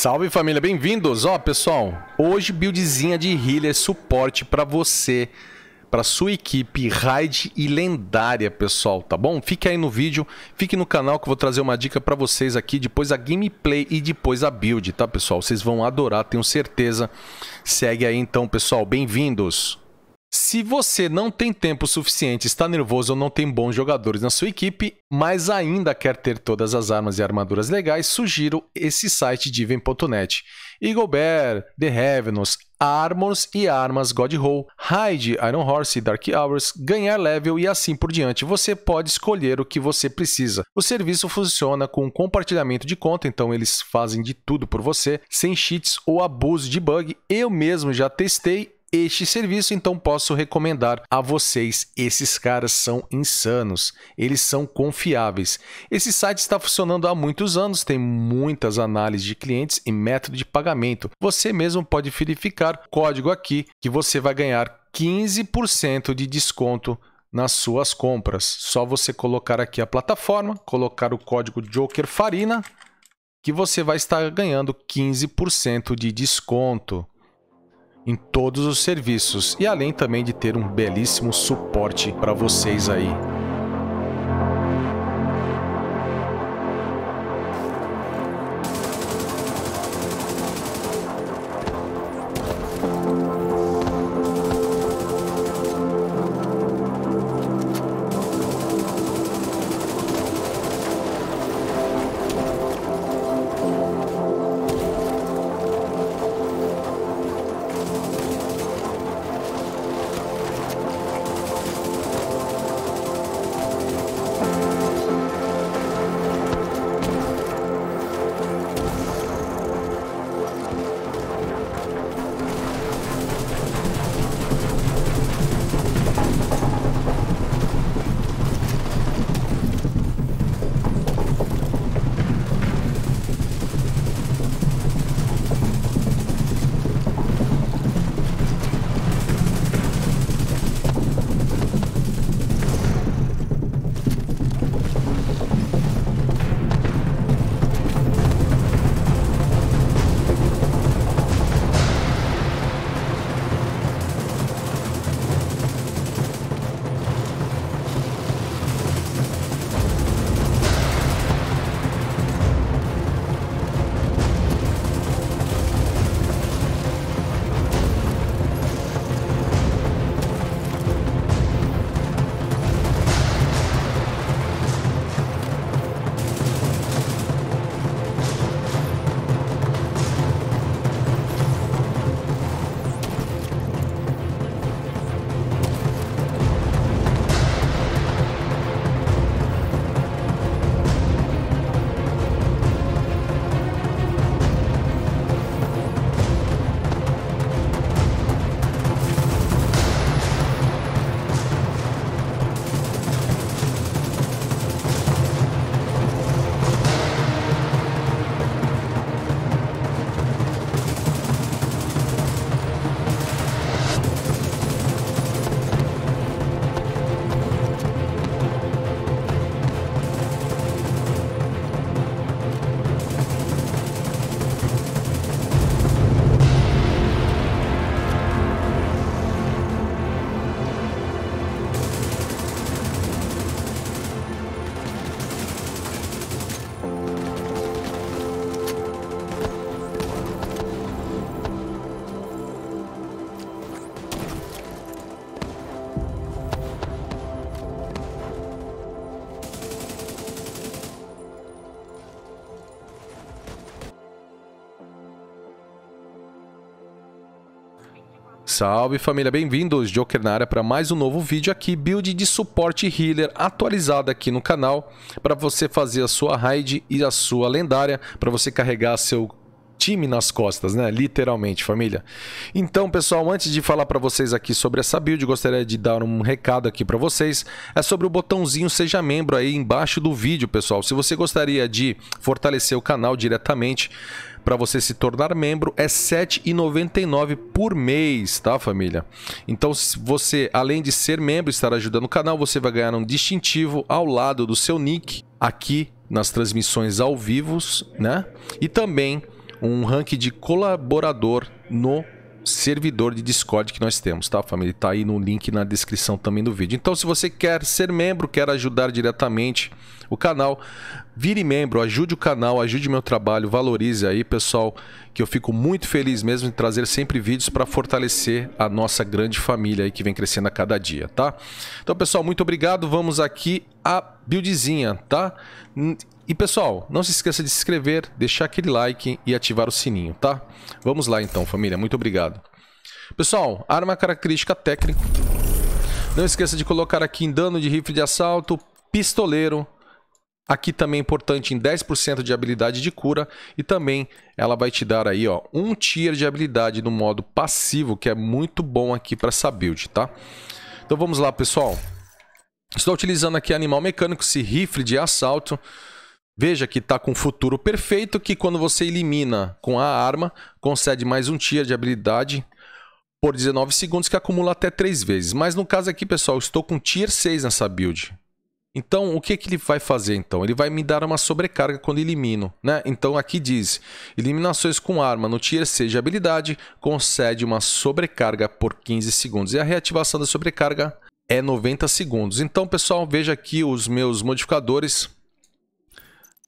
Salve família, bem-vindos! Ó pessoal, hoje buildzinha de healer suporte pra você, pra sua equipe, raid e lendária pessoal, tá bom? Fique aí no vídeo, fique no canal que eu vou trazer uma dica pra vocês aqui, depois a gameplay e depois a build, tá pessoal? Vocês vão adorar, tenho certeza. Segue aí então pessoal, bem-vindos! Se você não tem tempo suficiente, está nervoso ou não tem bons jogadores na sua equipe, mas ainda quer ter todas as armas e armaduras legais, sugiro esse site dving.net. Eagle Bear, The Heavens, Armors e Armas God Hole, Hyde, Iron Horse e Dark Hours, ganhar level e assim por diante. Você pode escolher o que você precisa. O serviço funciona com compartilhamento de conta, então eles fazem de tudo por você, sem cheats ou abuso de bug. Eu mesmo já testei este serviço, então posso recomendar a vocês. Esses caras são insanos, eles são confiáveis. Esse site está funcionando há muitos anos, tem muitas análises de clientes e método de pagamento. Você mesmo pode verificar o código aqui que você vai ganhar 15% de desconto nas suas compras. Só você colocar aqui a plataforma, colocar o código Joker Farina, que você vai estar ganhando 15% de desconto em todos os serviços e além também de ter um belíssimo suporte para vocês aí. Salve família, bem-vindos! Joker na área para mais um novo vídeo aqui, build de suporte healer atualizada aqui no canal, para você fazer a sua raid e a sua lendária, para você carregar seu time nas costas, né? Literalmente, família. Então, pessoal, antes de falar para vocês aqui sobre essa build, gostaria de dar um recado aqui para vocês. É sobre o botãozinho Seja Membro aí embaixo do vídeo, pessoal. Se você gostaria de fortalecer o canal diretamente, para você se tornar membro é R$ 7,99 por mês, tá, família? Então, se você, além de ser membro e estar ajudando o canal, você vai ganhar um distintivo ao lado do seu nick aqui nas transmissões ao vivo, né? E também um rank de colaborador no servidor de Discord que nós temos, tá, família? Tá aí no link na descrição também do vídeo. Então, se você quer ser membro, quer ajudar diretamente o canal, vire membro, ajude o canal, ajude meu trabalho, valorize aí, pessoal, que eu fico muito feliz mesmo em trazer sempre vídeos para fortalecer a nossa grande família aí que vem crescendo a cada dia, tá? Então, pessoal, muito obrigado. Vamos aqui à buildzinha, tá? E, pessoal, não se esqueça de se inscrever, deixar aquele like e ativar o sininho, tá? Vamos lá, então, família. Muito obrigado. Pessoal, arma característica técnica. Não esqueça de colocar aqui em dano de rifle de assalto, pistoleiro. Aqui também é importante em 10% de habilidade de cura. E também ela vai te dar aí, ó, um tier de habilidade no modo passivo, que é muito bom aqui para essa build, tá? Então, vamos lá, pessoal. Estou utilizando aqui animal mecânico, esse rifle de assalto. Veja que está com futuro perfeito, que quando você elimina com a arma, concede mais um tier de habilidade por 19 segundos, que acumula até 3 vezes. Mas no caso aqui, pessoal, eu estou com tier 6 nessa build. Então, o que, que ele vai fazer, então? Ele vai me dar uma sobrecarga quando elimino, né? Então, aqui diz, eliminações com arma no tier 6 de habilidade, concede uma sobrecarga por 15 segundos. E a reativação da sobrecarga é 90 segundos. Então, pessoal, veja aqui os meus modificadores.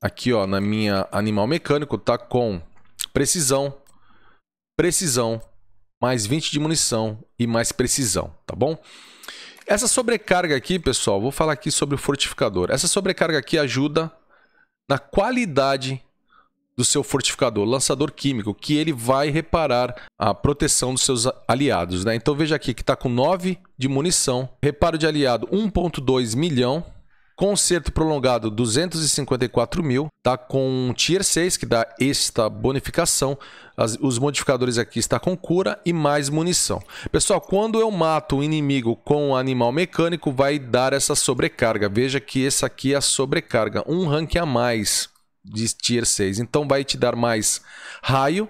Aqui, ó, na minha animal mecânico, tá com precisão, precisão, mais 20 de munição e mais precisão, tá bom? Essa sobrecarga aqui, pessoal, vou falar aqui sobre o fortificador. Essa sobrecarga aqui ajuda na qualidade do seu fortificador, lançador químico, que ele vai reparar a proteção dos seus aliados, né? Então, veja aqui que tá com 9 de munição, reparo de aliado 1.2 milhão. Conserto prolongado 254 mil, tá com um tier 6 que dá esta bonificação. Os modificadores aqui está com cura e mais munição. Pessoal, quando eu mato um inimigo com um animal mecânico, vai dar essa sobrecarga. Veja que essa aqui é a sobrecarga, um rank a mais de tier 6. Então vai te dar mais raio,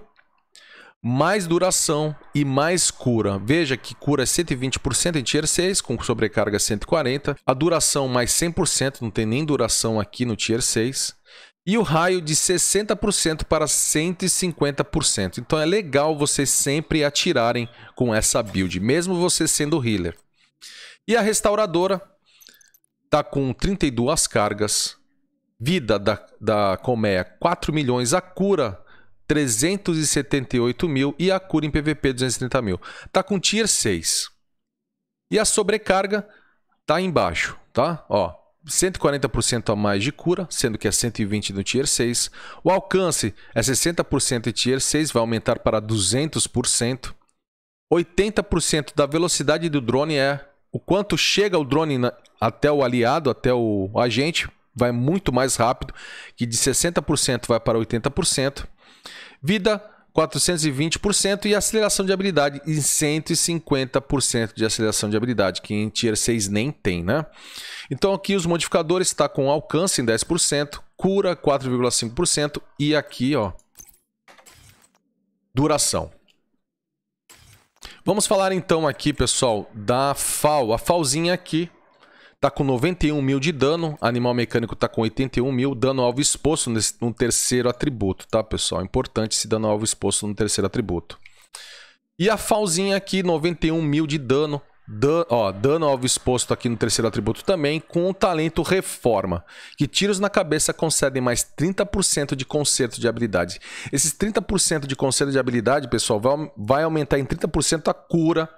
mais duração e mais cura. Veja que cura é 120% em tier 6, com sobrecarga 140%. A duração mais 100%, não tem nem duração aqui no tier 6. E o raio de 60% para 150%. Então é legal vocês sempre atirarem com essa build, mesmo você sendo healer. E a restauradora tá com 32 cargas. Vida da colmeia 4 milhões, a cura 378 mil e a cura em PVP 230 mil. Tá com tier 6. E a sobrecarga tá embaixo, tá? Ó, 140% a mais de cura, sendo que é 120 no tier 6. O alcance é 60% em tier 6, vai aumentar para 200%. 80% da velocidade do drone é o quanto chega o drone até o aliado, até o agente, vai muito mais rápido, que de 60% vai para 80%. Vida 420% e aceleração de habilidade em 150% de aceleração de habilidade, que em tier 6 nem tem, né? Então aqui os modificadores está com alcance em 10%, cura 4,5% e aqui, ó, duração. Vamos falar então aqui, pessoal, da FAL. A FALzinha aqui tá com 91 mil de dano, animal mecânico tá com 81 mil, dano alvo exposto no terceiro atributo, tá, pessoal? Importante esse dano alvo exposto no terceiro atributo. E a Falzinha aqui, 91 mil de dano, ó, dano alvo exposto aqui no terceiro atributo também, com o talento Reforma, que tiros na cabeça concedem mais 30% de conserto de habilidade. Esses 30% de conserto de habilidade, pessoal, vai aumentar em 30% a cura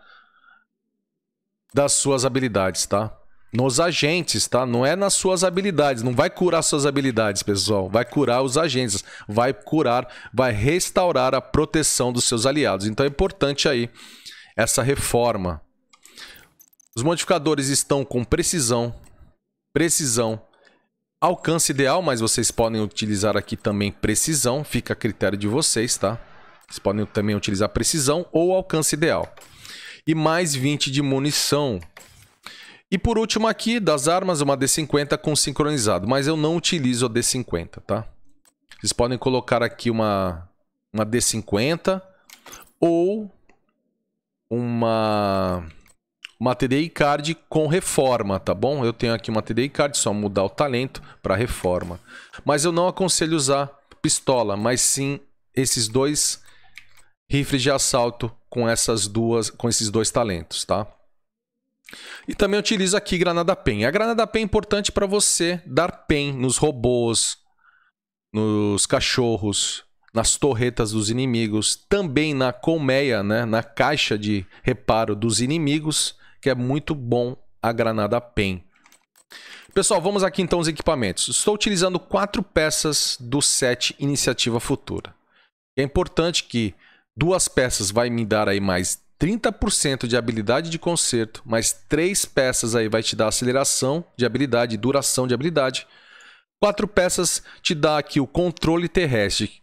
das suas habilidades, tá? Nos agentes, tá? Não é nas suas habilidades. Não vai curar suas habilidades, pessoal. Vai curar os agentes. Vai curar, vai restaurar a proteção dos seus aliados. Então é importante aí essa reforma. Os modificadores estão com precisão, precisão, alcance ideal, mas vocês podem utilizar aqui também precisão. Fica a critério de vocês, tá? Vocês podem também utilizar precisão ou alcance ideal. E mais 20 de munição. E por último aqui, das armas, uma D50 com sincronizado. Mas eu não utilizo a D50, tá? Vocês podem colocar aqui uma D50 ou uma TDI card com reforma, tá bom? Eu tenho aqui uma TDI card, só mudar o talento para reforma. Mas eu não aconselho usar pistola, mas sim esses dois rifles de assalto com essas duas, com esses dois talentos, tá? E também utilizo aqui granada pen. A granada pen é importante para você dar pen nos robôs, nos cachorros, nas torretas dos inimigos, também na colmeia, né, na caixa de reparo dos inimigos, que é muito bom a granada pen. Pessoal, vamos aqui então aos equipamentos. Estou utilizando 4 peças do set Iniciativa Futura. É importante que 2 peças vai me dar aí mais 30% de habilidade de conserto, mais 3 peças aí vai te dar aceleração de habilidade, duração de habilidade. 4 peças te dá aqui o controle terrestre,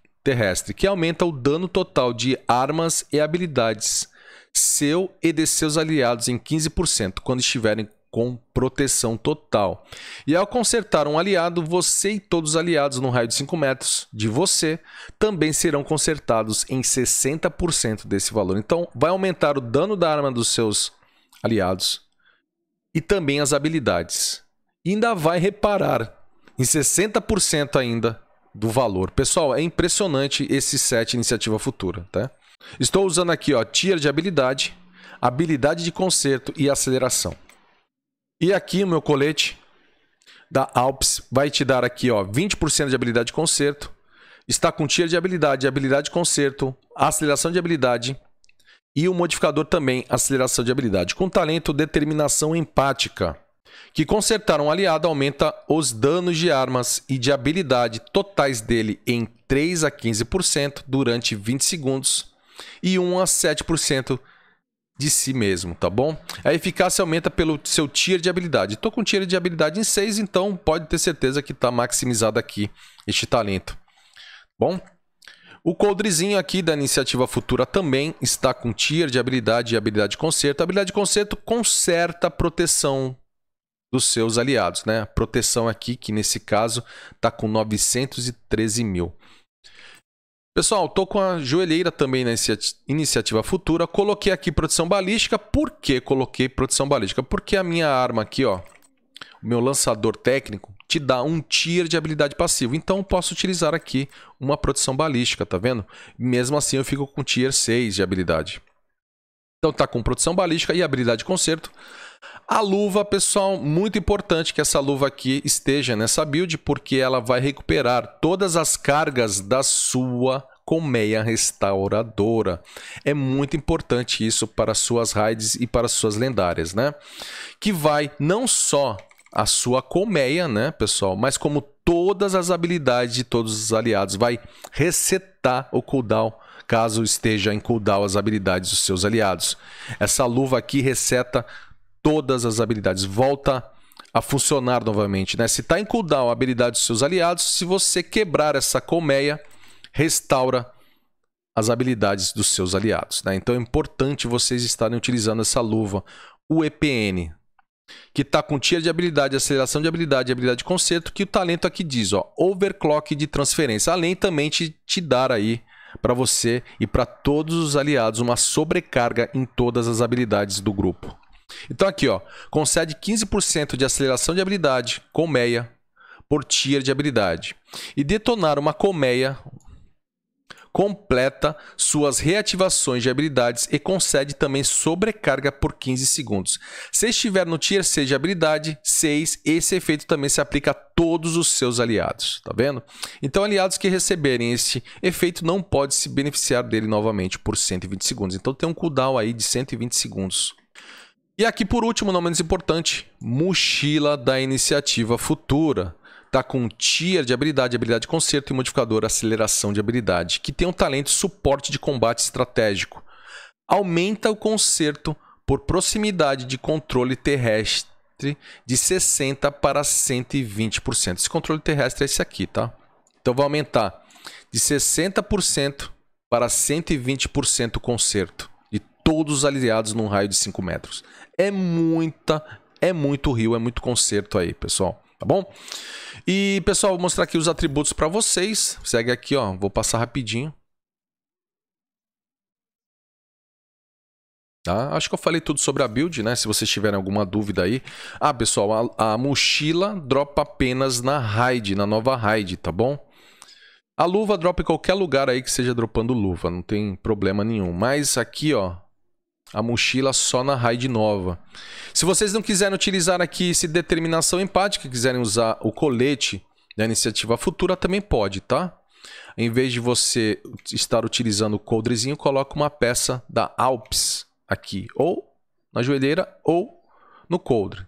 que aumenta o dano total de armas e habilidades seu e de seus aliados em 15% quando estiverem com proteção total. E ao consertar um aliado, você e todos os aliados no raio de 5 metros de você também serão consertados em 60% desse valor. Então, vai aumentar o dano da arma dos seus aliados e também as habilidades. E ainda vai reparar em 60% ainda do valor. Pessoal, é impressionante esse set Iniciativa Futura, tá? Estou usando aqui, ó, tier de habilidade, habilidade de conserto e aceleração. E aqui o meu colete da Alps vai te dar aqui, ó, 20% de habilidade de conserto. Está com tier de habilidade de conserto, aceleração de habilidade e o modificador também, aceleração de habilidade. Com talento determinação empática, que consertar um aliado aumenta os danos de armas e de habilidade totais dele em 3 a 15% durante 20 segundos e 1 a 7%. De si mesmo, tá bom? A eficácia aumenta pelo seu tier de habilidade. Tô com tier de habilidade em 6, então pode ter certeza que tá maximizado aqui este talento. Bom, o coldrezinho aqui da Iniciativa Futura também está com tier de habilidade e habilidade de conserto. A habilidade de conserto conserta a proteção dos seus aliados, né? A proteção aqui, que nesse caso tá com 913 mil. Pessoal, estou com a joelheira também na Iniciativa Futura. Coloquei aqui proteção balística. Por que coloquei proteção balística? Porque a minha arma aqui, ó, o meu lançador técnico, te dá um tier de habilidade passivo. Então, posso utilizar aqui uma proteção balística, tá vendo? Mesmo assim, eu fico com tier 6 de habilidade. Então, tá com proteção balística e habilidade de conserto. A luva, pessoal, muito importante que essa luva aqui esteja nessa build, porque ela vai recuperar todas as cargas da sua colmeia restauradora. É muito importante isso para suas raids e para suas lendárias, né? Que vai não só a sua colmeia, né, pessoal, mas como todas as habilidades de todos os aliados. Vai resetar o cooldown, caso esteja em cooldown as habilidades dos seus aliados. Essa luva aqui reseta todas as habilidades, volta a funcionar novamente, né? Se está em cooldown a habilidade dos seus aliados, se você quebrar essa colmeia, restaura as habilidades dos seus aliados, né? Então é importante vocês estarem utilizando essa luva, o EPN, que está com tier de habilidade, aceleração de habilidade e habilidade de conserto, que o talento aqui diz, ó, overclock de transferência, além também te dar aí, para você e para todos os aliados, uma sobrecarga em todas as habilidades do grupo. Então aqui, ó, concede 15% de aceleração de habilidade, colmeia, por tier de habilidade. E detonar uma colmeia completa suas reativações de habilidades e concede também sobrecarga por 15 segundos. Se estiver no tier 6 de habilidade, 6, esse efeito também se aplica a todos os seus aliados, tá vendo? Então aliados que receberem esse efeito não podem se beneficiar dele novamente por 120 segundos. Então tem um cooldown aí de 120 segundos. E aqui por último, não menos importante, mochila da Iniciativa Futura. Tá com tier de habilidade, habilidade de conserto e modificador aceleração de habilidade, que tem um talento suporte de combate estratégico. Aumenta o conserto por proximidade de controle terrestre de 60% para 120%. Esse controle terrestre é esse aqui, tá? Então vai aumentar de 60% para 120% o conserto de todos os aliados num raio de 5 metros. É muito rio, é muito conserto aí, pessoal, tá bom? E, pessoal, vou mostrar aqui os atributos para vocês. Segue aqui, ó, vou passar rapidinho. Tá? Acho que eu falei tudo sobre a build, né? Se vocês tiverem alguma dúvida aí. Ah, pessoal, a mochila dropa apenas na raid, na nova raid, tá bom? A luva dropa em qualquer lugar aí que seja dropando luva, não tem problema nenhum. Mas aqui, ó, a mochila só na raid nova. Se vocês não quiserem utilizar aqui esse determinação empática, quiserem usar o colete da iniciativa futura, também pode, tá? Em vez de você estar utilizando o coldrezinho, coloca uma peça da Alps aqui, ou na joelheira, ou no coldre.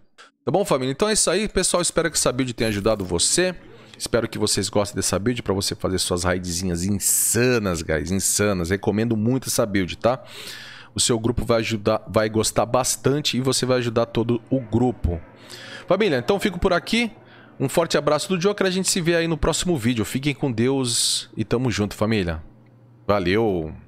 Tá bom, família? Então é isso aí, pessoal. Espero que essa build tenha ajudado você. Espero que vocês gostem dessa build para você fazer suas raidzinhas insanas, guys, insanas. Recomendo muito essa build, tá? O seu grupo vai ajudar, vai gostar bastante e você vai ajudar todo o grupo. Família, então fico por aqui. Um forte abraço do Joker, a gente se vê aí no próximo vídeo. Fiquem com Deus e tamo junto, família. Valeu!